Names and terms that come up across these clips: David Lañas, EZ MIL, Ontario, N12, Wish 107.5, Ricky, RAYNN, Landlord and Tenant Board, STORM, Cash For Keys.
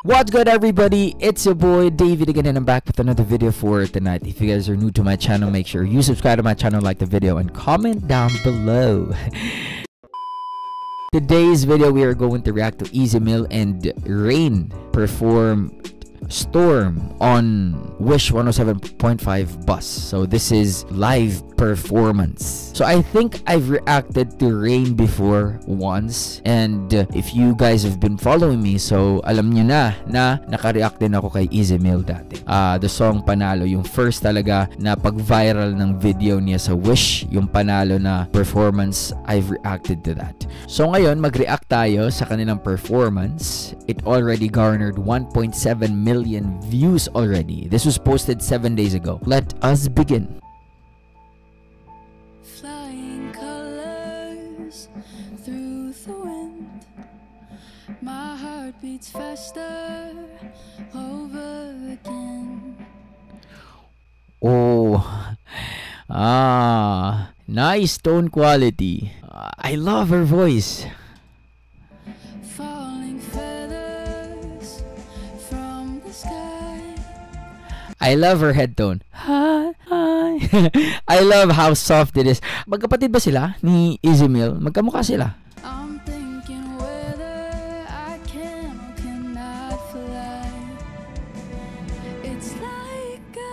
What's good, everybody? It's your boy David again, and I'm back with another video for tonight. If you guys are new to my channel, make sure you subscribe to my channel, like the video, and comment down below. Today's video, we are going to react to EZ MIL and RAYNN perform Storm on Wish 107.5 bus. So this is live performance. So I think I've reacted to RAYNN before once, and if you guys have been following me, so alam nyo na naka-react din ako kay EZ MIL dati. The song Panalo, yung first talaga na pag-viral ng video niya sa Wish, yung Panalo na performance, I've reacted to that. So ngayon, mag-react tayo sa kanilang performance. It already garnered 1.7 million views already. This was posted 7 days ago. Let us begin. Flying colors through the wind, my heart beats faster over again. Oh, nice tone quality. I love her voice. Falling feathers from the sky. I love her head tone. I love how soft it is. Magkapatid ba sila ni EZ MIL? Magkamukha sila. I'm thinking whether I can or cannot fly. It's like a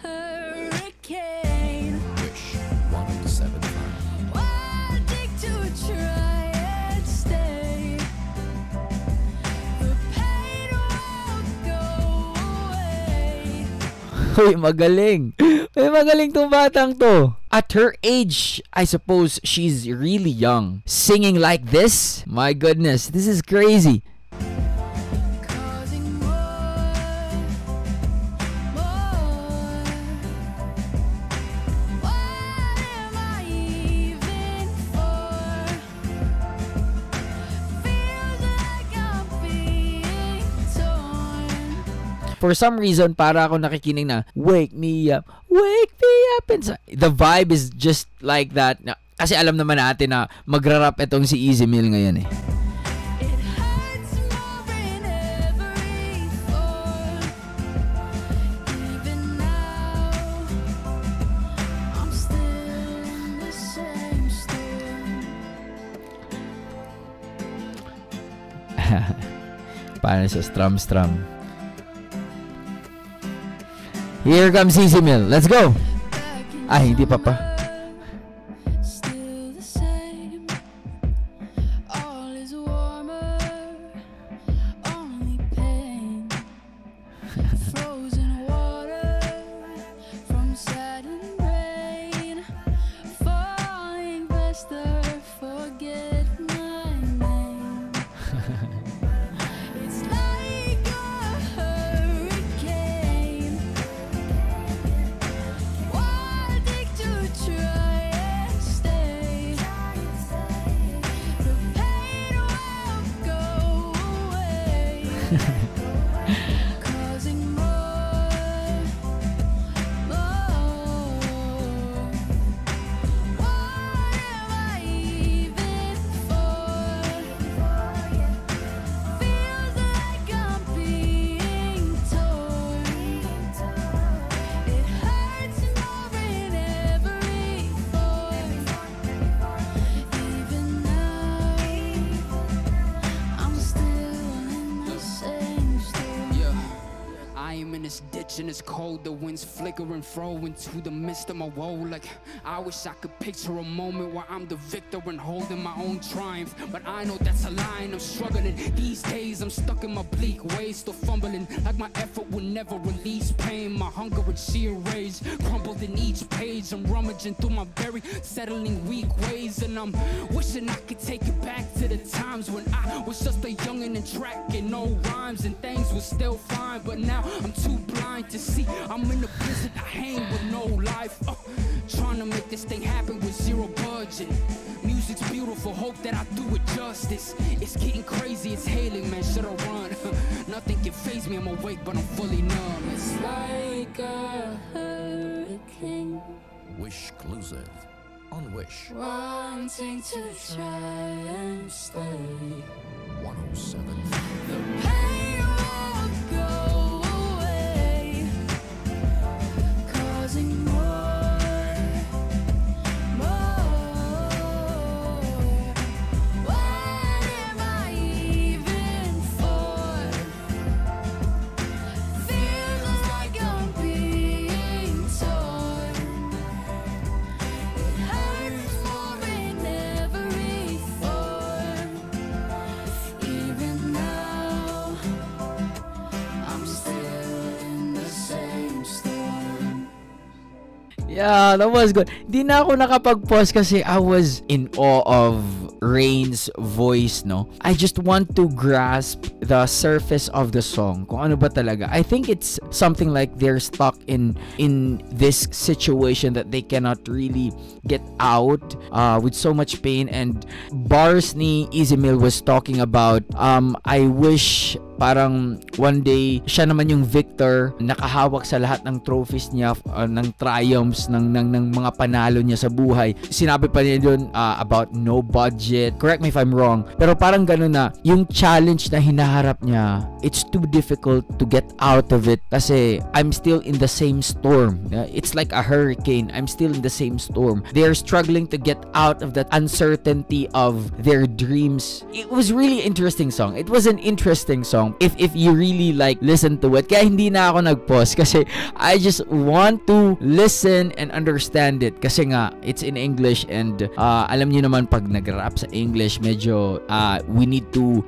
hurricane. Wish 107.5. Why take to try and stay? The pain won't go away. Hoy, magaling. Ay, magaling tong batang to. At her age, I suppose she's really young. Singing like this? My goodness, this is crazy. For some reason, para ako nakikinig na, wake me up, and the vibe is just like that. Kasi alam naman natin na magra-rap itong si EZ MIL ngayon eh. Para sa strum. Here comes EZ MIL. Let's go. Ay, hindi pa. Still the same. All is warmer. Only pain. Frozen water from sudden rain. Falling faster. Forget my name. And it's cold, the winds flicker and throw into the midst of my woe. Like I wish I could picture a moment where I'm the victor and holding my own triumph, but I know that's a lie. I'm struggling these days, I'm stuck in my bleak ways, still fumbling like my effort will never release pain. My hunger and sheer rage crumbled in each page. I'm rummaging through my very settling weak ways, and I'm wishing I could take it back to the times when I was just a youngin' and tracking no rhymes, and things were still fine. But now I'm too blind to see I'm in the prison I hang with no life, trying to make this thing happen with zero budget. Music's beautiful, hope that I do it justice. It's getting crazy, it's hailing, man, should I run? Nothing can faze me, I'm awake but I'm fully numb. It's like a hurricane. Wish-clusive on Wish, wanting to try and stay 107. The pain Yeah, that was good. Di na ako nakapag-pause kasi I was in awe of Raynn's voice, no? I just want to grasp the surface of the song. Kung ano ba talaga. I think it's something like they're stuck in this situation that they cannot really get out with so much pain. And bars ni EZ MIL was talking about, I wish parang one day, siya naman yung victor, nakahawak sa lahat ng trophies niya, ng triumphs, ng mga panalo niya sa buhay. Sinabi pa niya doon about no budget. Correct me if I'm wrong. Pero parang ganun na, yung challenge na hinaharap niya, it's too difficult to get out of it kasi I'm still in the same storm. It's like a hurricane. I'm still in the same storm. They're struggling to get out of that uncertainty of their dreams. It was really interesting song. It was an interesting song. If you really like listen to it. Kaya hindi na ako nag-pause kasi I just want to listen and understand it kasi nga it's in English and alam niyo naman pag nag-rap sa English medyo we need to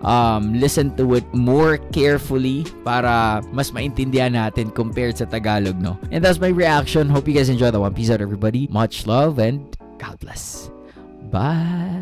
listen to it more carefully para mas maintindihan natin compared sa Tagalog, no? And that's my reaction. Hope you guys enjoy that one. Peace out everybody. Much love and God bless. Bye!